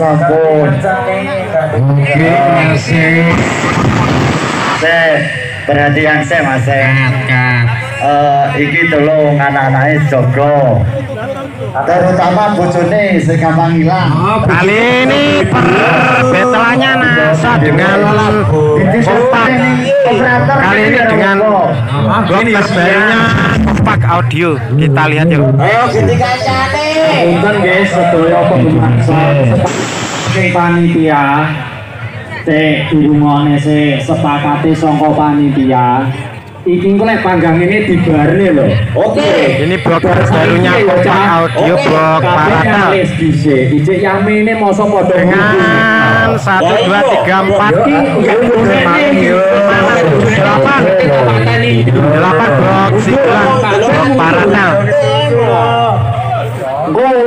sampun. Perhatian saya mas, iki tolong anak-anaknya jogo, terutama bojone sing gampang ilang. Kali ini perbetelannya nasa dengan kompak. Kali ini dengan blok terbarunya kompak audio. Kita lihat yuk. Ayo ketika cari. Bukan guys, setuju pemaksa. Panitia. Dirungone sepakati songko panitia. Iki kulek panggang ini di bare loh. Oke. Ini blok terbarunya kompak audio blok parata. Ijek yami ini mosok podo dengan 1, 2, 3, 4 8 blok siklan parata. Saya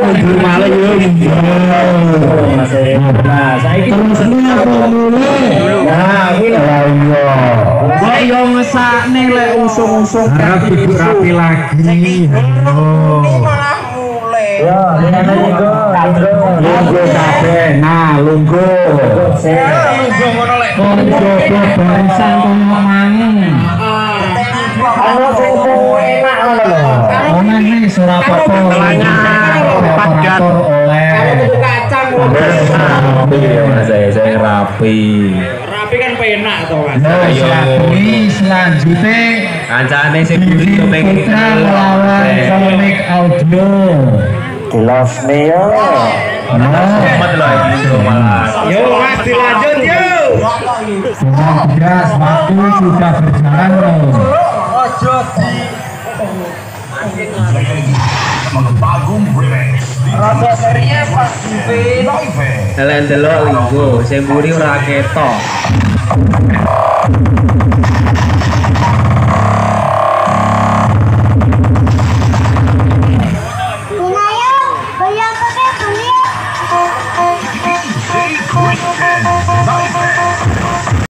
rapi kan penak toh mas. Selanjutnya kancane sing butuh pengen lawan Harap Audio kelas neo. Yo mas dilanjut yo. Waktu sudah berjalan loh. Ojo di Bagum Remix. Rasa serinya pas TV. Delok linggo, semburi ora ketok.